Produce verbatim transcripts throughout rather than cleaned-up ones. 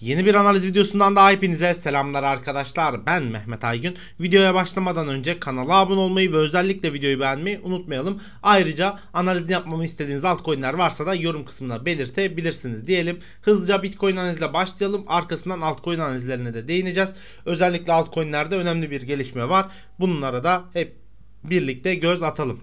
Yeni bir analiz videosundan da hepinize selamlar arkadaşlar. Ben Mehmet Aygün. Videoya başlamadan önce kanala abone olmayı ve özellikle videoyu beğenmeyi unutmayalım. Ayrıca analizini yapmamı istediğiniz altcoin'ler varsa da yorum kısmına belirtebilirsiniz diyelim. Hızlıca Bitcoin analizle başlayalım. Arkasından altcoin analizlerine de değineceğiz. Özellikle altcoin'lerde önemli bir gelişme var. Bunlara da hep birlikte göz atalım.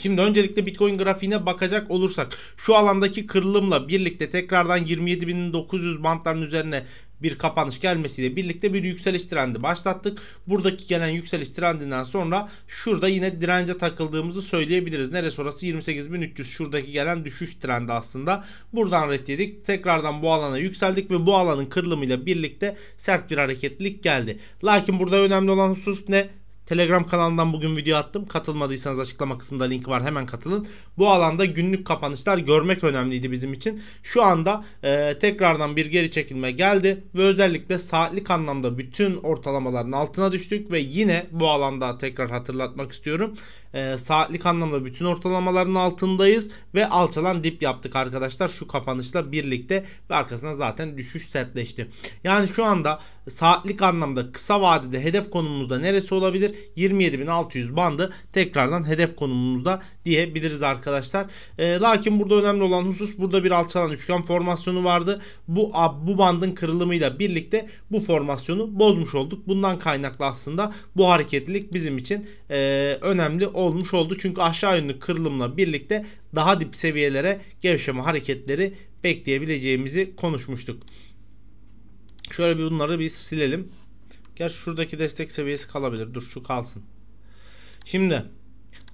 Şimdi öncelikle Bitcoin grafiğine bakacak olursak şu alandaki kırılımla birlikte tekrardan yirmi yedi bin dokuz yüz bantların üzerine bir kapanış gelmesiyle birlikte bir yükseliş trendi başlattık. Buradaki gelen yükseliş trendinden sonra şurada yine dirence takıldığımızı söyleyebiliriz. Neresi orası? yirmi sekiz bin üç yüz. Şuradaki gelen düşüş trendi aslında. Buradan ret yedik. Tekrardan bu alana yükseldik ve bu alanın kırılımıyla birlikte sert bir hareketlilik geldi. Lakin burada önemli olan husus ne? Telegram kanalından bugün video attım. Katılmadıysanız açıklama kısmında link var. Hemen katılın. Bu alanda günlük kapanışlar görmek önemliydi bizim için. Şu anda e, tekrardan bir geri çekilme geldi ve özellikle saatlik anlamda bütün ortalamaların altına düştük ve yine bu alanda tekrar hatırlatmak istiyorum. E, saatlik anlamda bütün ortalamaların altındayız ve alçalan dip yaptık arkadaşlar. Şu kapanışla birlikte ve arkasına zaten düşüş sertleşti. Yani şu anda saatlik anlamda kısa vadede hedef konumumuzda neresi olabilir? yirmi yedi bin altı yüz bandı tekrardan hedef konumumuzda diyebiliriz arkadaşlar. E, lakin burada önemli olan husus, burada bir alçalan üçgen formasyonu vardı. Bu bu bandın kırılımıyla birlikte bu formasyonu bozmuş olduk. Bundan kaynaklı aslında bu hareketlilik bizim için e, önemli olmuş oldu. Çünkü aşağı yönlü kırılımla birlikte daha dip seviyelere gevşeme hareketleri bekleyebileceğimizi konuşmuştuk. Şöyle bir bunları bir silelim. Gerçi şuradaki destek seviyesi kalabilir. Dur şu kalsın. Şimdi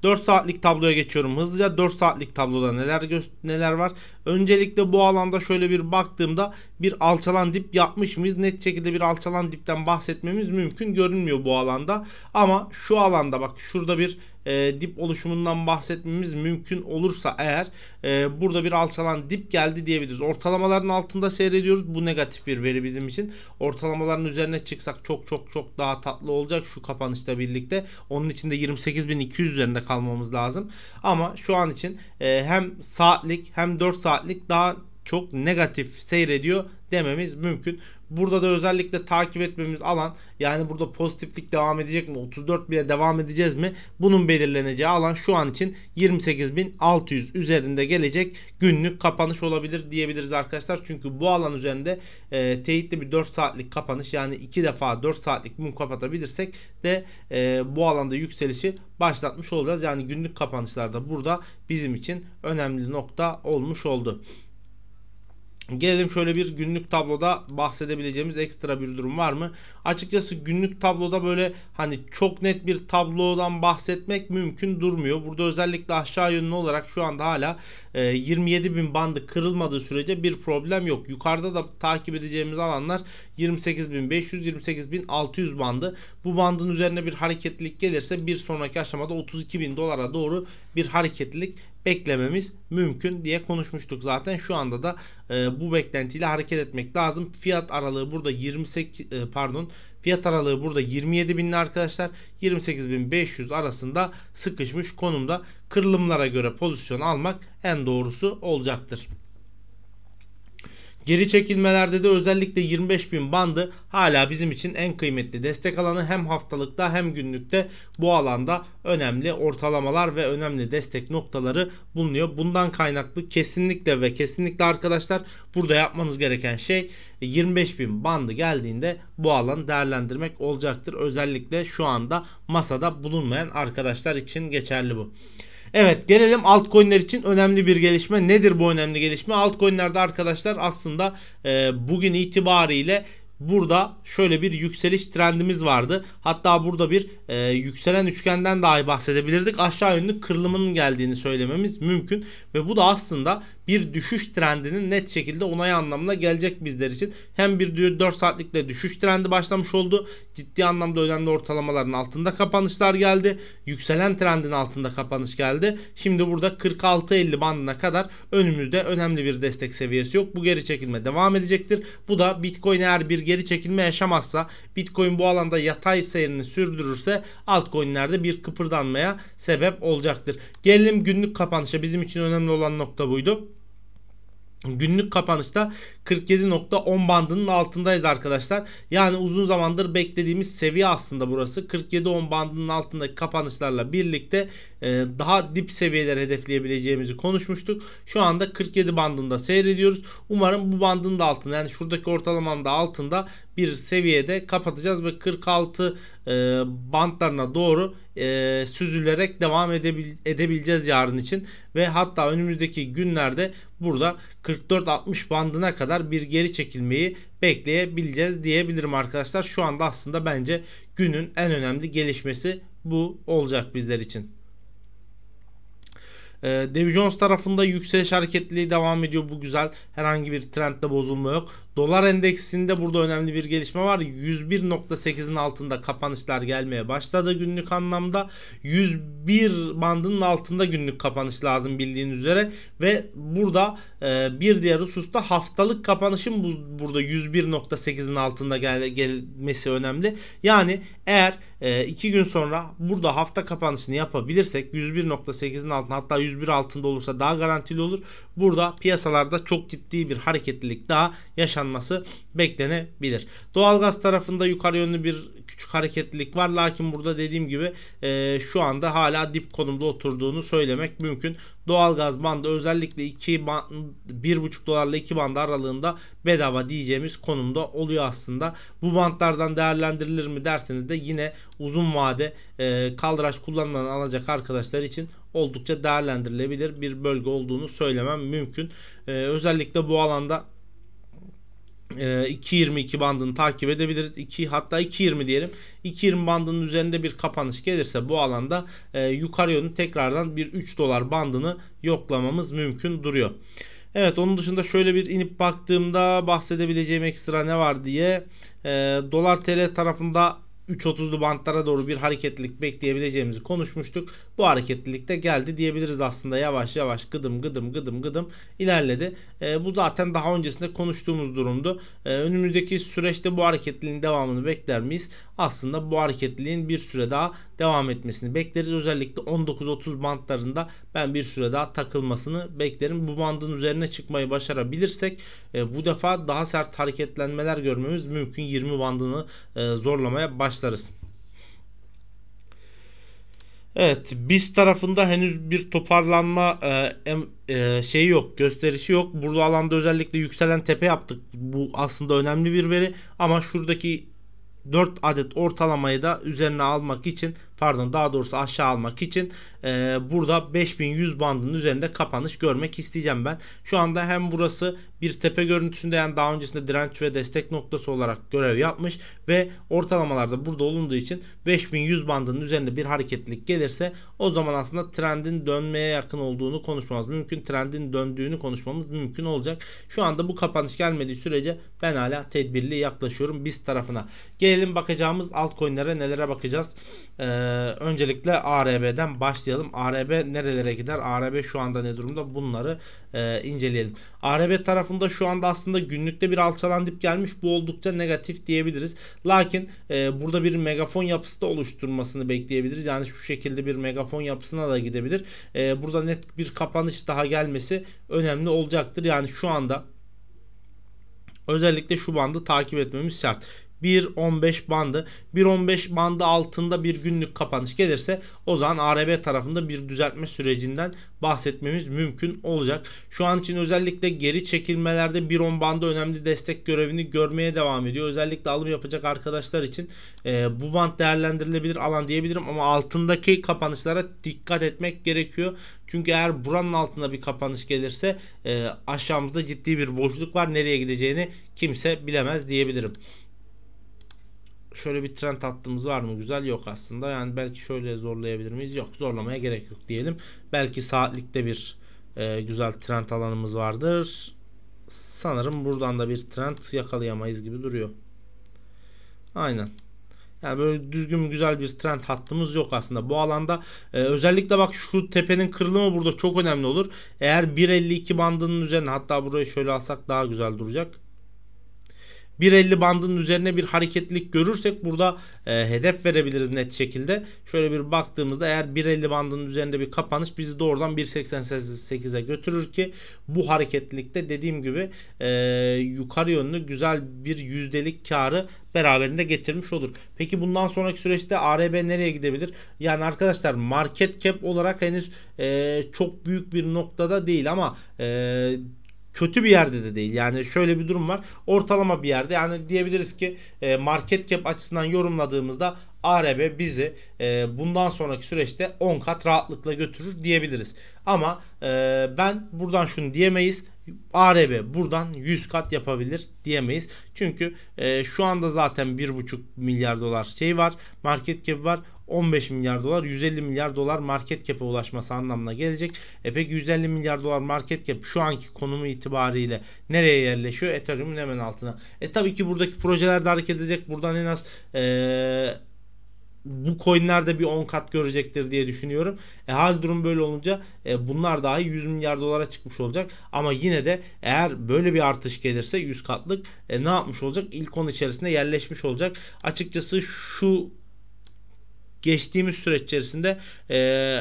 dört saatlik tabloya geçiyorum. Hızlıca dört saatlik tabloda neler neler var? Öncelikle bu alanda şöyle bir baktığımda bir alçalan dip yapmış mıyız? Net şekilde bir alçalan dipten bahsetmemiz mümkün görünmüyor bu alanda. Ama şu alanda bak şurada bir E, dip oluşumundan bahsetmemiz mümkün olursa eğer e, burada bir alçalan dip geldi diyebiliriz. Ortalamaların altında seyrediyoruz. Bu negatif bir veri bizim için. Ortalamaların üzerine çıksak çok çok çok daha tatlı olacak şu kapanışla birlikte. Onun için de yirmi sekiz bin iki yüz üzerinde kalmamız lazım. Ama şu an için e, hem saatlik hem dört saatlik daha çok negatif seyrediyor dememiz mümkün. Burada da özellikle takip etmemiz alan, yani burada pozitiflik devam edecek mi? otuz dört bine devam edeceğiz mi? Bunun belirleneceği alan şu an için yirmi sekiz bin altı yüz üzerinde gelecek günlük kapanış olabilir diyebiliriz arkadaşlar. Çünkü bu alan üzerinde e, teyitli bir dört saatlik kapanış, yani iki defa dört saatlik mum kapatabilirsek de e, bu alanda yükselişi başlatmış olacağız. Yani günlük kapanışlarda burada bizim için önemli nokta olmuş oldu. Gelelim şöyle bir günlük tabloda bahsedebileceğimiz ekstra bir durum var mı? Açıkçası günlük tabloda böyle hani çok net bir tablodan bahsetmek mümkün durmuyor. Burada özellikle aşağı yönlü olarak şu anda hala e, yirmi yedi bin bandı kırılmadığı sürece bir problem yok. Yukarıda da takip edeceğimiz alanlar yirmi sekiz bin beş yüz yirmi sekiz bin altı yüz bandı. Bu bandın üzerine bir hareketlilik gelirse bir sonraki aşamada otuz iki bin dolara doğru bir hareketlilik beklememiz mümkün diye konuşmuştuk zaten. Şu anda da e, bu beklentiyle hareket etmek lazım. Fiyat aralığı burada yirmi sekiz e, pardon fiyat aralığı burada yirmi yedi binli arkadaşlar, yirmi sekiz bin beş yüz arasında sıkışmış konumda. Kırılımlara göre pozisyon almak en doğrusu olacaktır. Geri çekilmelerde de özellikle yirmi beş bin bandı hala bizim için en kıymetli destek alanı. Hem haftalıkta hem günlükte bu alanda önemli ortalamalar ve önemli destek noktaları bulunuyor. Bundan kaynaklı kesinlikle ve kesinlikle arkadaşlar burada yapmanız gereken şey yirmi beş bin bandı geldiğinde bu alanı değerlendirmek olacaktır. Özellikle şu anda masada bulunmayan arkadaşlar için geçerli bu. Evet, gelelim altcoin'ler için önemli bir gelişme. Nedir bu önemli gelişme? Altcoin'lerde arkadaşlar aslında e, bugün itibariyle burada şöyle bir yükseliş trendimiz vardı. Hatta burada bir e, yükselen üçgenden dahi bahsedebilirdik. Aşağı yönlü kırılımının geldiğini söylememiz mümkün ve bu da aslında bir düşüş trendinin net şekilde onay anlamına gelecek bizler için. Hem bir dört saatlikle düşüş trendi başlamış oldu. Ciddi anlamda önemli ortalamaların altında kapanışlar geldi. Yükselen trendin altında kapanış geldi. Şimdi burada kırk altı elli bandına kadar önümüzde önemli bir destek seviyesi yok. Bu geri çekilme devam edecektir. Bu da Bitcoin eğer bir geri çekilme yaşamazsa, Bitcoin bu alanda yatay seyrini sürdürürse altcoin'lerde bir kıpırdanmaya sebep olacaktır. Gelelim günlük kapanışa. Bizim için önemli olan nokta buydu. Günlük kapanışta kırk yedi nokta on bandının altındayız arkadaşlar. Yani uzun zamandır beklediğimiz seviye aslında burası. kırk yedi nokta on bandının altındaki kapanışlarla birlikte daha dip seviyeler hedefleyebileceğimizi konuşmuştuk. Şu anda kırk yedi bandında seyrediyoruz. Umarım bu bandın da altında, yani şuradaki ortalamanın da altında bir seviyede kapatacağız ve kırk altı bandlarına doğru E, süzülerek devam edebil edebileceğiz yarın için. Ve hatta önümüzdeki günlerde burada kırk dört altmış bandına kadar bir geri çekilmeyi bekleyebileceğiz diyebilirim arkadaşlar. Şu anda aslında bence günün en önemli gelişmesi bu olacak bizler için. E, Dow Jones tarafında yükseliş hareketliliği devam ediyor. Bu güzel. Herhangi bir trendde bozulma yok. Dolar endeksinde burada önemli bir gelişme var. yüz bir nokta sekizin altında kapanışlar gelmeye başladı günlük anlamda. yüz bir bandının altında günlük kapanış lazım bildiğiniz üzere. Ve burada e, bir diğer hususta haftalık kapanışın bu, burada yüz bir nokta sekizin altında gel, gelmesi önemli. Yani eğer iki e, gün sonra burada hafta kapanışını yapabilirsek yüz bir nokta sekizin altında, hatta yüz bir altında olursa daha garantili olur. Burada piyasalarda çok ciddi bir hareketlilik daha yaşanmıştır. Beklenebilir. Doğalgaz tarafında yukarı yönlü bir küçük hareketlilik var. Lakin burada dediğim gibi e, şu anda hala dip konumda oturduğunu söylemek mümkün. Doğalgaz bandı özellikle iki bir buçuk dolarla iki bandı aralığında bedava diyeceğimiz konumda oluyor aslında. Bu bantlardan değerlendirilir mi derseniz de yine uzun vade e, kaldıraç kullanmadan alacak arkadaşlar için oldukça değerlendirilebilir bir bölge olduğunu söylemem mümkün. E, özellikle bu alanda iki yirmi iki bandını takip edebiliriz. iki hatta iki yirmi diyelim. iki yirmi bandının üzerinde bir kapanış gelirse bu alanda e, yukarı yönlü tekrardan bir üç dolar bandını yoklamamız mümkün duruyor. Evet, onun dışında şöyle bir inip baktığımda bahsedebileceğim ekstra ne var diye e, dolar T L tarafında üç otuzlu bandlara doğru bir hareketlilik bekleyebileceğimizi konuşmuştuk. Bu hareketlilik de geldi diyebiliriz aslında. Yavaş yavaş gıdım gıdım gıdım gıdım ilerledi. E, bu zaten daha öncesinde konuştuğumuz durumdu. E, önümüzdeki süreçte bu hareketliliğin devamını bekler miyiz? Aslında bu hareketliliğin bir süre daha devam etmesini bekleriz. Özellikle on dokuz otuz bandlarında ben bir süre daha takılmasını beklerim. Bu bandın üzerine çıkmayı başarabilirsek e, bu defa daha sert hareketlenmeler görmemiz mümkün. yirmi bandını e, zorlamaya başlarız. Evet, BIST tarafında henüz bir toparlanma e, e, şeyi yok, gösterişi yok. Burada alanda özellikle yükselen tepe yaptık. Bu aslında önemli bir veri ama şuradaki dört adet ortalamayı da üzerine almak için, pardon daha doğrusu aşağı almak için e, burada beş bin yüz bandının üzerinde kapanış görmek isteyeceğim ben. Şu anda hem burası bir tepe görüntüsünde, yani daha öncesinde direnç ve destek noktası olarak görev yapmış ve ortalamalarda burada olunduğu için beş bin yüz bandının üzerinde bir hareketlilik gelirse o zaman aslında trendin dönmeye yakın olduğunu konuşmamız mümkün. Trendin döndüğünü konuşmamız mümkün olacak. Şu anda bu kapanış gelmediği sürece ben hala tedbirli yaklaşıyorum BIST tarafına. Gelelim bakacağımız altcoin'lere, nelere bakacağız? Eee Öncelikle A R B'den başlayalım. A R B nerelere gider? A R B şu anda ne durumda? Bunları e, inceleyelim. A R B tarafında şu anda aslında günlükte bir alçalan dip gelmiş. Bu oldukça negatif diyebiliriz. Lakin e, burada bir megafon yapısı da oluşturmasını bekleyebiliriz. Yani şu şekilde bir megafon yapısına da gidebilir. E, burada net bir kapanış daha gelmesi önemli olacaktır. Yani şu anda özellikle şu bandı takip etmemiz şart. bir on beş bandı. bir on beş bandı altında bir günlük kapanış gelirse o zaman A R B tarafında bir düzeltme sürecinden bahsetmemiz mümkün olacak. Şu an için özellikle geri çekilmelerde bir on bandı önemli destek görevini görmeye devam ediyor. Özellikle alım yapacak arkadaşlar için e, bu band değerlendirilebilir alan diyebilirim ama altındaki kapanışlara dikkat etmek gerekiyor. Çünkü eğer buranın altında bir kapanış gelirse e, aşağımızda ciddi bir boşluk var. Nereye gideceğini kimse bilemez diyebilirim. Şöyle bir trend hattımız var mı? Güzel, yok aslında. Yani belki şöyle zorlayabilir miyiz? Yok, zorlamaya gerek yok diyelim. Belki saatlikte bir e, güzel trend alanımız vardır. Sanırım buradan da bir trend yakalayamayız gibi duruyor. Aynen. Yani böyle düzgün güzel bir trend hattımız yok aslında. Bu alanda e, özellikle bak şu tepenin kırılımı burada çok önemli olur. Eğer bir elli iki bandının üzerine, hatta burayı şöyle alsak daha güzel duracak. bir elli bandının üzerine bir hareketlilik görürsek burada e, hedef verebiliriz net şekilde. Şöyle bir baktığımızda eğer bir elli bandının üzerinde bir kapanış bizi doğrudan bir seksen sekize götürür ki bu hareketlilikte dediğim gibi e, yukarı yönlü güzel bir yüzdelik karı beraberinde getirmiş olur. Peki bundan sonraki süreçte A R B nereye gidebilir? Yani arkadaşlar market cap olarak henüz e, çok büyük bir noktada değil ama e, kötü bir yerde de değil. Yani şöyle bir durum var. Ortalama bir yerde. Yani diyebiliriz ki market cap açısından yorumladığımızda A R B bizi bundan sonraki süreçte on kat rahatlıkla götürür diyebiliriz. Ama ben buradan şunu diyemeyiz. A R B buradan yüz kat yapabilir diyemeyiz. Çünkü şu anda zaten bir buçuk milyar dolar şey var. Market cap var. on beş milyar dolar, yüz elli milyar dolar market cap'e ulaşması anlamına gelecek. E peki yüz elli milyar dolar market cap şu anki konumu itibariyle nereye yerleşiyor? Ethereum'un hemen altına. E tabii ki buradaki projeler de hareket edecek. Buradan en az ee, bu coinlerde bir on kat görecektir diye düşünüyorum. E, hal durum böyle olunca e, bunlar dahi yüz milyar dolara çıkmış olacak. Ama yine de eğer böyle bir artış gelirse yüz katlık e, ne yapmış olacak? İlk on içerisinde yerleşmiş olacak. Açıkçası şu geçtiğimiz süreç içerisinde e,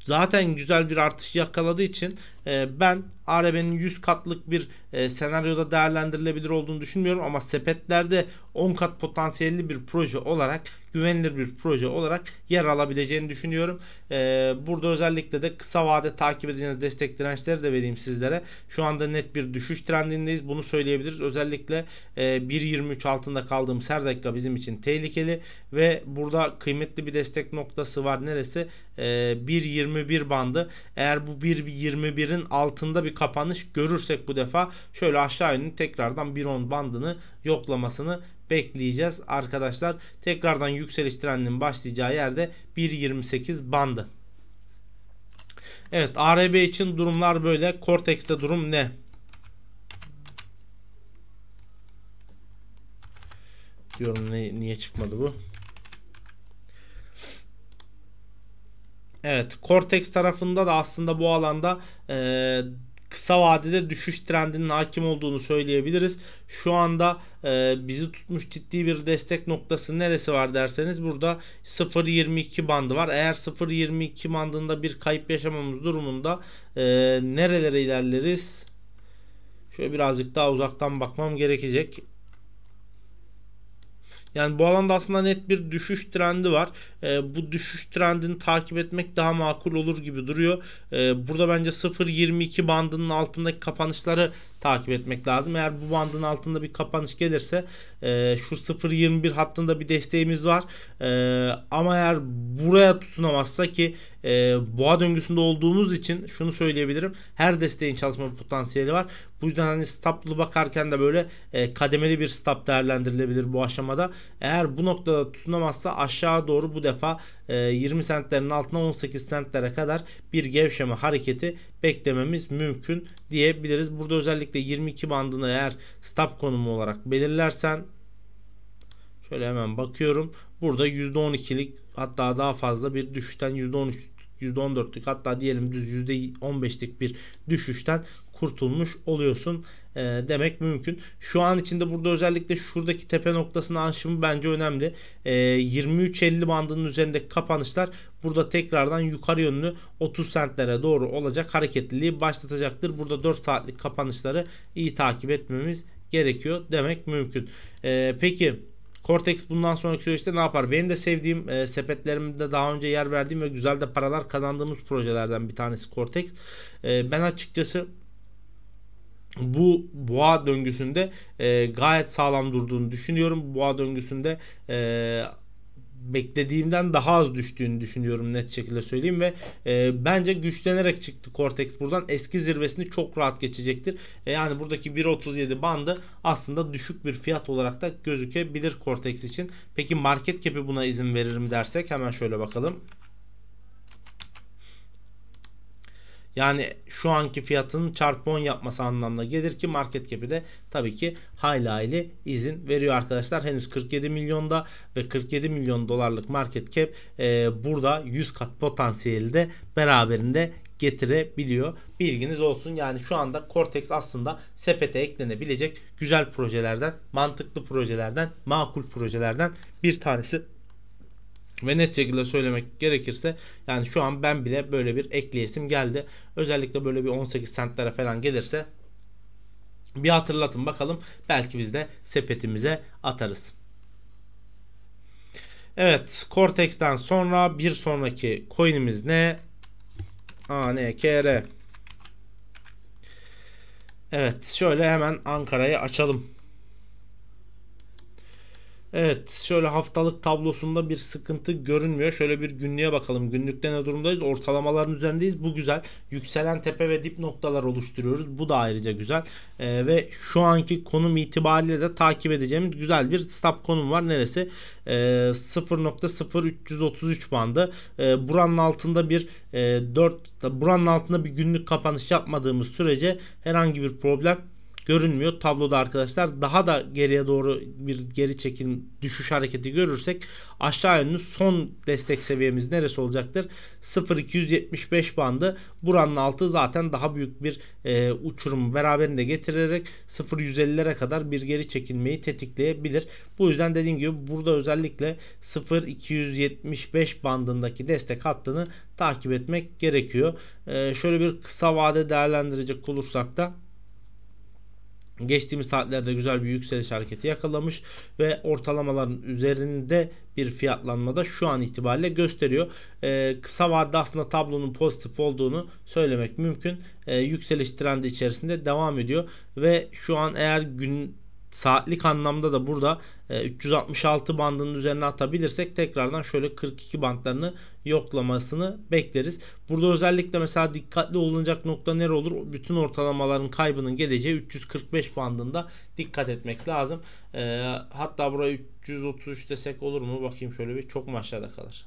zaten güzel bir artış yakaladığı için e, ben A R B'nin yüz katlık bir e, senaryoda değerlendirilebilir olduğunu düşünmüyorum. Ama sepetlerde on kat potansiyelli bir proje olarak, güvenilir bir proje olarak yer alabileceğini düşünüyorum. E, burada özellikle de kısa vade takip edeceğiniz destek dirençleri de vereyim sizlere. Şu anda net bir düşüş trendindeyiz. Bunu söyleyebiliriz. Özellikle e, bir yirmi üç altında kaldığım her dakika bizim için tehlikeli ve burada kıymetli bir destek noktası var. Neresi? E, bir yirmi bir bandı. Eğer bu bir yirmi birin altında bir kapanış görürsek bu defa şöyle aşağı yönlü tekrardan bir on bandını yoklamasını bekleyeceğiz arkadaşlar. Tekrardan yükseliş trendinin başlayacağı yerde bir yirmi sekiz bandı. Evet, A R B için durumlar böyle. Cortex'te durum ne? Diyorum ne, niye çıkmadı bu? Evet, Cortex tarafında da aslında bu alanda e, kısa vadede düşüş trendinin hakim olduğunu söyleyebiliriz. Şu anda e, bizi tutmuş ciddi bir destek noktası neresi var derseniz burada sıfır yirmi iki bandı var. Eğer sıfır yirmi iki bandında bir kayıp yaşamamız durumunda e, nerelere ilerleriz? Şöyle birazcık daha uzaktan bakmam gerekecek. Yani bu alanda aslında net bir düşüş trendi var. E, bu düşüş trendini takip etmek daha makul olur gibi duruyor. E, burada bence sıfır yirmi iki bandının altındaki kapanışları takip etmek lazım. Eğer bu bandın altında bir kapanış gelirse e, şu sıfır yirmi bir hattında bir desteğimiz var. E, ama eğer buraya tutunamazsa ki e, boğa döngüsünde olduğumuz için şunu söyleyebilirim. Her desteğin çalışma potansiyeli var. Bu yüzden hani stoplu bakarken de böyle e, kademeli bir stop değerlendirilebilir bu aşamada. Eğer bu noktada tutunamazsa aşağı doğru bu defa e, yirmi sentlerin altına on sekiz sentlere kadar bir gevşeme hareketi beklememiz mümkün diyebiliriz. Burada özellikle yirmi iki bandını eğer stop konumu olarak belirlersen şöyle hemen bakıyorum. Burada yüzde on ikilik hatta daha fazla bir düşüşten yüzde on üç, yüzde on dörtlük hatta diyelim düz yüzde on beşlik bir düşüşten kurtulmuş oluyorsun e, demek mümkün. Şu an içinde burada özellikle şuradaki tepe noktasının aşımı bence önemli. E, yirmi üç elli bandının üzerindeki kapanışlar burada tekrardan yukarı yönlü otuz centlere doğru olacak hareketliliği başlatacaktır. Burada dört saatlik kapanışları iyi takip etmemiz gerekiyor demek mümkün. E, peki Cortex bundan sonraki süreçte ne yapar? Benim de sevdiğim, e, sepetlerimde daha önce yer verdiğim ve güzel de paralar kazandığımız projelerden bir tanesi Cortex. E, ben açıkçası bu boğa döngüsünde e, gayet sağlam durduğunu düşünüyorum. Boğa döngüsünde e, beklediğimden daha az düştüğünü düşünüyorum net şekilde söyleyeyim ve e, bence güçlenerek çıktı Cortex buradan. Eski zirvesini çok rahat geçecektir. E, yani buradaki bir otuz yedi bandı aslında düşük bir fiyat olarak da gözükebilir Cortex için. Peki market cap'i buna izin verir mi dersek hemen şöyle bakalım. Yani şu anki fiyatının çarpı on yapması anlamına gelir ki market cap'i de tabii ki hayli hayli izin veriyor arkadaşlar. Henüz kırk yedi milyonda ve kırk yedi milyon dolarlık market cap e, burada yüz kat potansiyeli de beraberinde getirebiliyor. Bilginiz olsun. Yani şu anda Cortex aslında sepete eklenebilecek güzel projelerden, mantıklı projelerden, makul projelerden bir tanesi. Ve net şekilde söylemek gerekirse yani şu an ben bile böyle bir ekleyesim geldi. Özellikle böyle bir on sekiz centlere falan gelirse bir hatırlatın bakalım. Belki biz de sepetimize atarız. Evet, Cortex'ten sonra bir sonraki coin'imiz ne? A N K R. Evet, şöyle hemen Ankara'yı açalım. Evet, şöyle haftalık tablosunda bir sıkıntı görünmüyor. Şöyle bir günlüğe bakalım. Günlükte ne durumdayız? Ortalamaların üzerindeyiz. Bu güzel. Yükselen tepe ve dip noktalar oluşturuyoruz. Bu da ayrıca güzel. Ee, ve şu anki konum itibariyle de takip edeceğimiz güzel bir stop konum var. Neresi? Ee, sıfır nokta sıfır üç yüz otuz üç bandı. Ee, buranın altında bir e, dört buranın altında bir günlük kapanış yapmadığımız sürece herhangi bir problem görünmüyor tabloda arkadaşlar. Daha da geriye doğru bir geri çekim, düşüş hareketi görürsek aşağı yönlü son destek seviyemiz neresi olacaktır? sıfır iki yüz yetmiş beş bandı. Buranın altı zaten daha büyük bir e, uçurumu beraberinde getirerek sıfır yüz ellilere kadar bir geri çekilmeyi tetikleyebilir. Bu yüzden dediğim gibi burada özellikle sıfır iki yüz yetmiş beş bandındaki destek hattını takip etmek gerekiyor. E, şöyle bir kısa vade değerlendirecek olursak da geçtiğimiz saatlerde güzel bir yükseliş hareketi yakalamış ve ortalamaların üzerinde bir fiyatlanmada şu an itibariyle gösteriyor. Ee, kısa vadede aslında tablonun pozitif olduğunu söylemek mümkün. Ee, yükseliş trendi içerisinde devam ediyor ve şu an eğer gün saatlik anlamda da burada üç yüz altmış altı bandının üzerine atabilirsek tekrardan şöyle kırk iki bandlarını yoklamasını bekleriz. Burada özellikle mesela dikkatli olunacak nokta nere olur? Bütün ortalamaların kaybının geleceği üç yüz kırk beş bandında dikkat etmek lazım. E, hatta buraya üç yüz otuz üç desek olur mu? Bakayım şöyle bir, çok mu aşağıda kalır?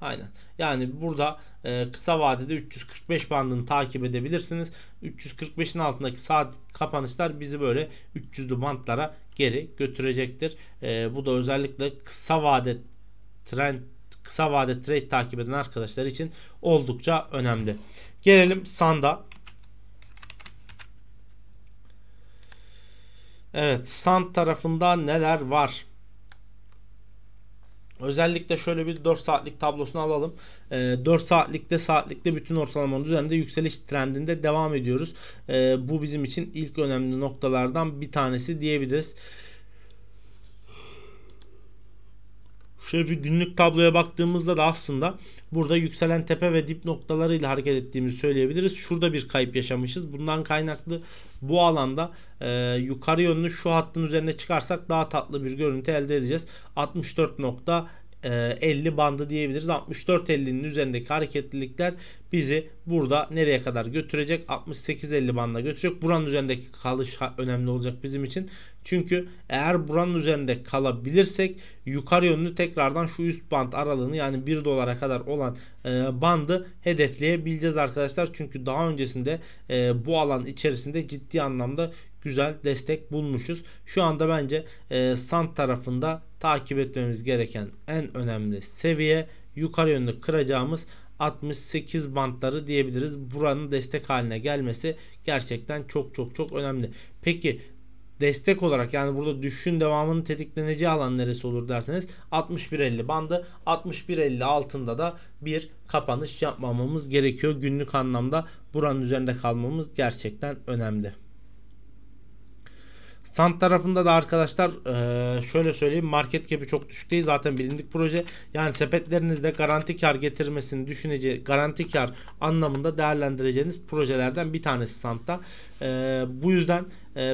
Aynen. Yani burada e, kısa vadede üç yüz kırk beş bandını takip edebilirsiniz. üç yüz kırk beşin altındaki saat kapanışlar bizi böyle üç yüzlü bandlara geri götürecektir. E, bu da özellikle kısa vade trend, kısa vade trade takip eden arkadaşlar için oldukça önemli. Gelelim Sand'a. Evet, Sand tarafında neler var? Özellikle şöyle bir dört saatlik tablosunu alalım. E, dört saatlikte saatlikte bütün ortalamanın üzerinde yükseliş trendinde devam ediyoruz. E, bu bizim için ilk önemli noktalardan bir tanesi diyebiliriz. Şöyle bir günlük tabloya baktığımızda da aslında burada yükselen tepe ve dip noktalarıyla hareket ettiğimizi söyleyebiliriz. Şurada bir kayıp yaşamışız. Bundan kaynaklı bu alanda e, yukarı yönlü şu hattın üzerine çıkarsak daha tatlı bir görüntü elde edeceğiz. altmış dört nokta elli bandı diyebiliriz. altmış dört elli'nin üzerindeki hareketlilikler bizi burada nereye kadar götürecek? altmış sekiz elli bandına götürecek. Buranın üzerindeki kalış önemli olacak bizim için. Çünkü eğer buranın üzerinde kalabilirsek yukarı yönlü tekrardan şu üst band aralığını, yani bir dolara kadar olan e, bandı hedefleyebileceğiz arkadaşlar. Çünkü daha öncesinde e, bu alan içerisinde ciddi anlamda güzel destek bulmuşuz. Şu anda bence e, Sand tarafında takip etmemiz gereken en önemli seviye yukarı yönlü kıracağımız altmış sekiz bandları diyebiliriz. Buranın destek haline gelmesi gerçekten çok çok çok önemli. Peki destek olarak, yani burada düşüşün devamının tetikleneceği alan neresi olur derseniz altmış bir elli bandı. altmış bir elli altında da bir kapanış yapmamamız gerekiyor. Günlük anlamda buranın üzerinde kalmamız gerçekten önemli. Sand tarafında da arkadaşlar şöyle söyleyeyim, market cap'i çok düşük değil, zaten bilindik proje. Yani sepetlerinizde garanti kar getirmesini düşüneceği, garanti kar anlamında değerlendireceğiniz projelerden bir tanesi Sand'da. Bu yüzden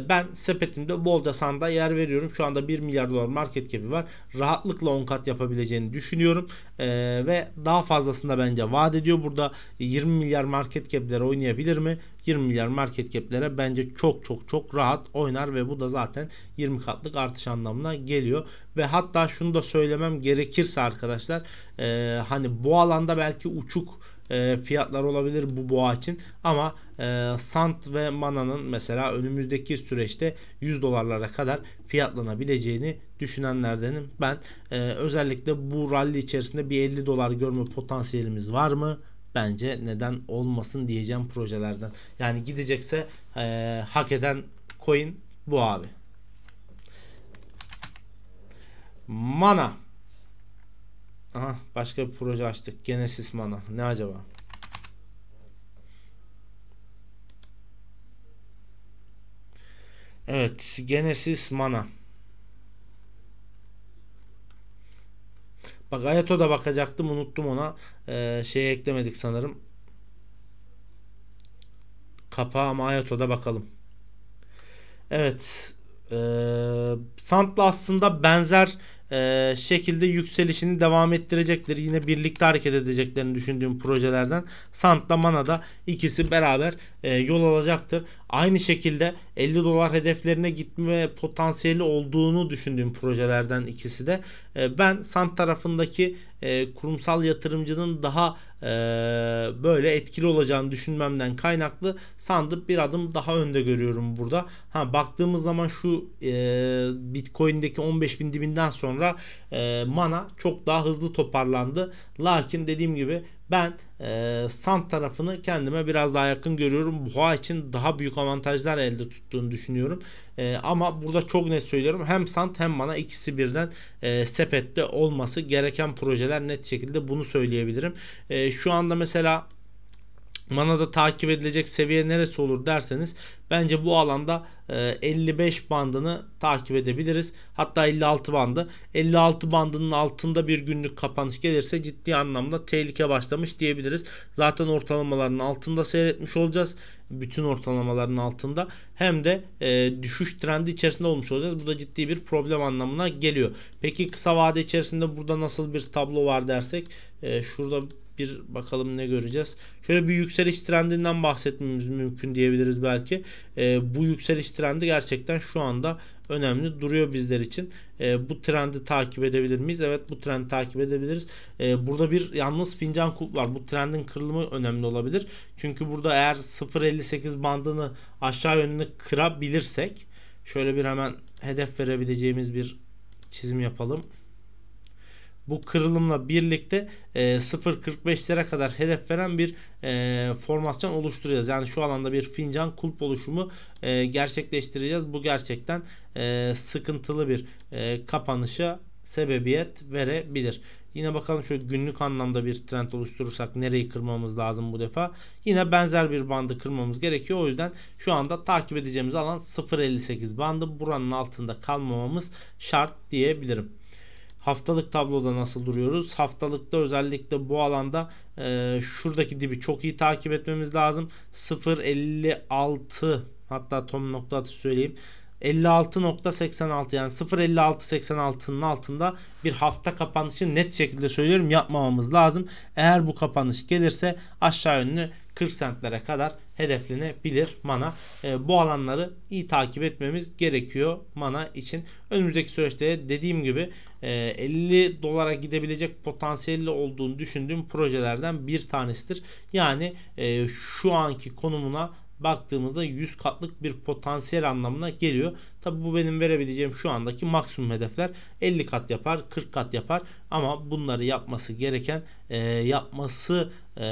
ben sepetimde bolca Sand'a yer veriyorum. Şu anda bir milyar dolar market cap'i var. Rahatlıkla on kat yapabileceğini düşünüyorum. Ee, ve daha fazlasında bence vaat ediyor. Burada yirmi milyar market cap'lere oynayabilir mi? yirmi milyar market cap'lere bence çok çok çok rahat oynar ve bu da zaten yirmi katlık artış anlamına geliyor. Ve hatta şunu da söylemem gerekirse arkadaşlar, e, hani bu alanda belki uçuk E, fiyatlar olabilir bu boğa için, ama e, Sand ve Mana'nın mesela önümüzdeki süreçte yüz dolarlara kadar fiyatlanabileceğini düşünenlerdenim ben. E, özellikle bu rally içerisinde bir elli dolar görme potansiyelimiz var mı? bence neden olmasın diyeceğim projelerden. Yani gidecekse e, hak eden coin bu abi. MANA. Aha, başka bir proje açtık. Genesis MANA. Ne acaba? Evet, Genesis MANA. Bak, IOTA'da bakacaktım, unuttum ona. Ee, şeyi eklemedik sanırım. Kapağı, ama IOTA'da bakalım. Evet. Ee, Sand'la aslında benzer e, şekilde yükselişini devam ettirecektir. Yine birlikte hareket edeceklerini düşündüğüm projelerden Sand'la MANA'da ikisi beraber e, yol alacaktır. Aynı şekilde elli dolar hedeflerine gitme potansiyeli olduğunu düşündüğüm projelerden ikisi de. E, ben Sand tarafındaki e, kurumsal yatırımcının daha e, böyle etkili olacağını düşünmemden kaynaklı Sand'ı bir adım daha önde görüyorum burada. Ha, baktığımız zaman şu e, Bitcoin'deki on beş bin dibinden sonra e, MANA çok daha hızlı toparlandı. Lakin dediğim gibi ben e, Sand tarafını kendime biraz daha yakın görüyorum. Boğa için daha büyük avantajlar elde tuttuğunu düşünüyorum. E, ama burada çok net söylüyorum. Hem Sand hem MANA ikisi birden e, sepette olması gereken projeler, net şekilde bunu söyleyebilirim. E, şu anda mesela MANA'da takip edilecek seviye neresi olur derseniz, bence bu alanda elli beş bandını takip edebiliriz. Hatta elli altı bandı. elli altı bandının altında bir günlük kapanış gelirse ciddi anlamda tehlike başlamış diyebiliriz. Zaten ortalamaların altında seyretmiş olacağız. Bütün ortalamaların altında. Hem de e, düşüş trendi içerisinde olmuş olacağız. Bu da ciddi bir problem anlamına geliyor. Peki kısa vade içerisinde burada nasıl bir tablo var dersek, e, şurada bir bakalım ne göreceğiz. Şöyle bir yükseliş trendinden bahsetmemiz mümkün diyebiliriz belki. E, bu yükseliş trendi gerçekten şu anda önemli duruyor bizler için. E, bu trendi takip edebilir miyiz? Evet, bu trendi takip edebiliriz. E, burada bir yalnız fincan kulp var. Bu trendin kırılımı önemli olabilir. Çünkü burada eğer sıfır nokta elli sekiz bandını aşağı yönünü kırabilirsek, şöyle bir hemen hedef verebileceğimiz bir çizim yapalım. Bu kırılımla birlikte sıfır nokta kırk beşlere kadar hedef veren bir formasyon oluşturacağız. Yani şu alanda bir fincan kulp oluşumu gerçekleştireceğiz. Bu gerçekten sıkıntılı bir kapanışa sebebiyet verebilir. Yine bakalım, şöyle günlük anlamda bir trend oluşturursak nereyi kırmamız lazım bu defa? Yine benzer bir bandı kırmamız gerekiyor. O yüzden şu anda takip edeceğimiz alan sıfır nokta elli sekiz bandı. Buranın altında kalmamamız şart diyebilirim. Haftalık tabloda nasıl duruyoruz? Haftalıkta özellikle bu alanda e, şuradaki dibi çok iyi takip etmemiz lazım. sıfır nokta elli altı, hatta tam nokta atışı söyleyeyim. elli altı nokta seksen altı, yani sıfır nokta elli altı nokta seksen altı'nın altında bir hafta kapanışı, net şekilde söylüyorum, yapmamamız lazım. Eğer bu kapanış gelirse aşağı yönlü kırk centlere kadar hedeflenebilir MANA. E, bu alanları iyi takip etmemiz gerekiyor MANA için. Önümüzdeki süreçte dediğim gibi e, elli dolara gidebilecek potansiyelli olduğunu düşündüğüm projelerden bir tanesidir. Yani e, şu anki konumuna baktığımızda yüz katlık bir potansiyel anlamına geliyor. Tabi bu benim verebileceğim şu andaki maksimum hedefler. elli kat yapar, kırk kat yapar, ama bunları yapması gereken, e, yapması e,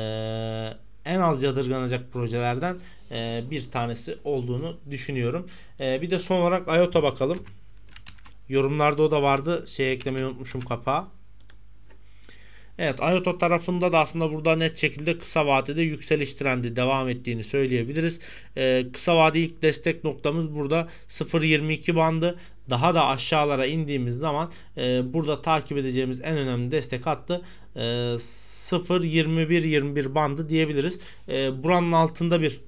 en az yadırganacak projelerden e, bir tanesi olduğunu düşünüyorum. E, bir de son olarak IOTA bakalım. Yorumlarda o da vardı. Şey eklemeyi unutmuşum, kapağı. Evet, IOTA tarafında da aslında burada net şekilde kısa vadede yükseliş trendi devam ettiğini söyleyebiliriz. Ee, kısa vade ilk destek noktamız burada sıfır nokta yirmi iki bandı. Daha da aşağılara indiğimiz zaman e, burada takip edeceğimiz en önemli destek hattı e, sıfır nokta yirmi bir yirmi bir bandı diyebiliriz. E, buranın altında bir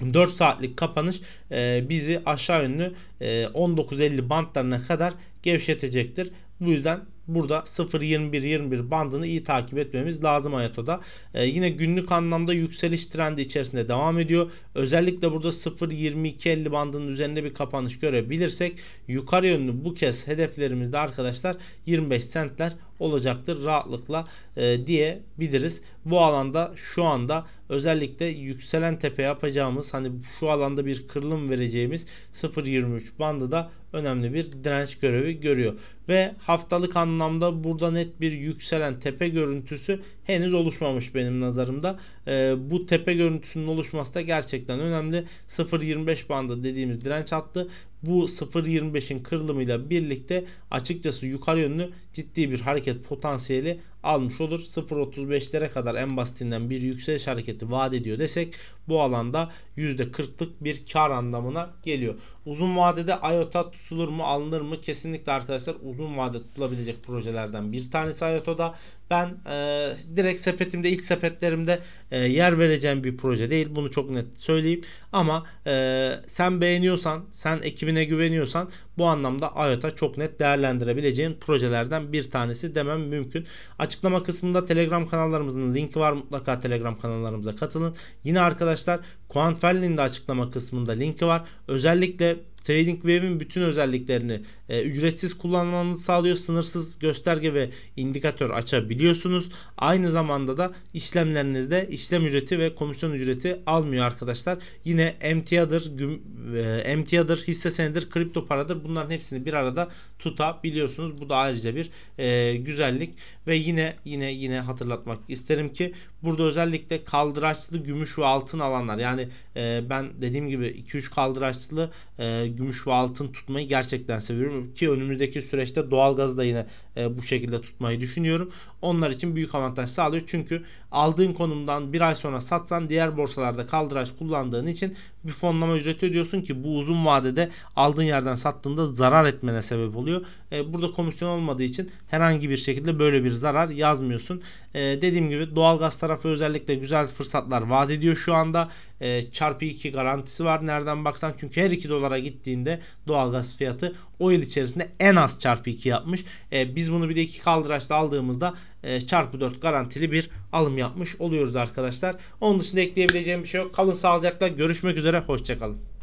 dört saatlik kapanış e, bizi aşağı yönlü e, on dokuz elli bandlarına kadar gevşetecektir. Bu yüzden burada sıfır nokta yirmi bir yirmi bir bandını iyi takip etmemiz lazım IOTA'da. Ee, yine günlük anlamda yükseliş trendi içerisinde devam ediyor. Özellikle burada sıfır nokta yirmi iki elli bandının üzerinde bir kapanış görebilirsek, yukarı yönlü bu kez hedeflerimizde arkadaşlar yirmi beş centler olacaktır rahatlıkla e, diyebiliriz. Bu alanda şu anda özellikle yükselen tepe yapacağımız, hani şu alanda bir kırılım vereceğimiz sıfır nokta yirmi üç bandı da önemli bir direnç görevi görüyor. Ve haftalık anlamda burada net bir yükselen tepe görüntüsü henüz oluşmamış benim nazarımda. E, bu tepe görüntüsünün oluşması da gerçekten önemli. sıfır nokta yirmi beş bandı dediğimiz direnç hattı. Bu sıfır nokta yirmi beşin kırılımıyla birlikte açıkçası yukarı yönlü ciddi bir hareket potansiyeli almış olur. sıfır nokta otuz beşlere kadar en basitinden bir yükseliş hareketi vaat ediyor desek bu alanda yüzde kırklık bir kar anlamına geliyor. Uzun vadede IOTA tutulur mu, alınır mı? Kesinlikle arkadaşlar, uzun vade tutulabilecek projelerden bir tanesi IOTA'da. Ben e, direkt sepetimde, ilk sepetlerimde e, yer vereceğim bir proje değil. Bunu çok net söyleyeyim. Ama e, sen beğeniyorsan, sen ekibine güveniyorsan bu anlamda IOTA çok net değerlendirebileceğin projelerden bir tanesi demem mümkün. Açıklama kısmında Telegram kanallarımızın linki var. Mutlaka Telegram kanallarımıza katılın. Yine arkadaşlar Kuantferlin'in de açıklama kısmında linki var. Özellikle TradingView'in bütün özelliklerini e, ücretsiz kullanmanızı sağlıyor. Sınırsız gösterge ve indikatör açabiliyorsunuz. Aynı zamanda da işlemlerinizde işlem ücreti ve komisyon ücreti almıyor arkadaşlar. Yine emtiadır, e, emtiadır, hisse senedidir, kripto paradır. Bunların hepsini bir arada tutabiliyorsunuz. Bu da ayrıca bir e, güzellik. Ve yine yine yine hatırlatmak isterim ki burada özellikle kaldıraçlı gümüş ve altın alanlar, yani e, ben dediğim gibi iki üç kaldıraçlı e, gümüş ve altın tutmayı gerçekten seviyorum ki önümüzdeki süreçte doğalgazı da yine e, bu şekilde tutmayı düşünüyorum. Onlar için büyük avantaj sağlıyor. Çünkü aldığın konumdan bir ay sonra satsan diğer borsalarda kaldıraç kullandığın için bir fonlama ücreti ödüyorsun ki bu uzun vadede aldığın yerden sattığında zarar etmene sebep oluyor. E, burada komisyon olmadığı için herhangi bir şekilde böyle bir zarar yazmıyorsun. E, dediğim gibi doğalgaz tarafı özellikle güzel fırsatlar vaat ediyor şu anda. E, çarpı iki garantisi var nereden baksan, çünkü her iki dolara gittiğinde doğalgaz fiyatı o yıl içerisinde en az çarpı iki yapmış. E, biz bunu bir de iki kaldıraçta aldığımızda e, çarpı dört garantili bir alım yapmış oluyoruz arkadaşlar. Onun dışında ekleyebileceğim bir şey yok. Kalın sağlıcakla, görüşmek üzere, hoşçakalın.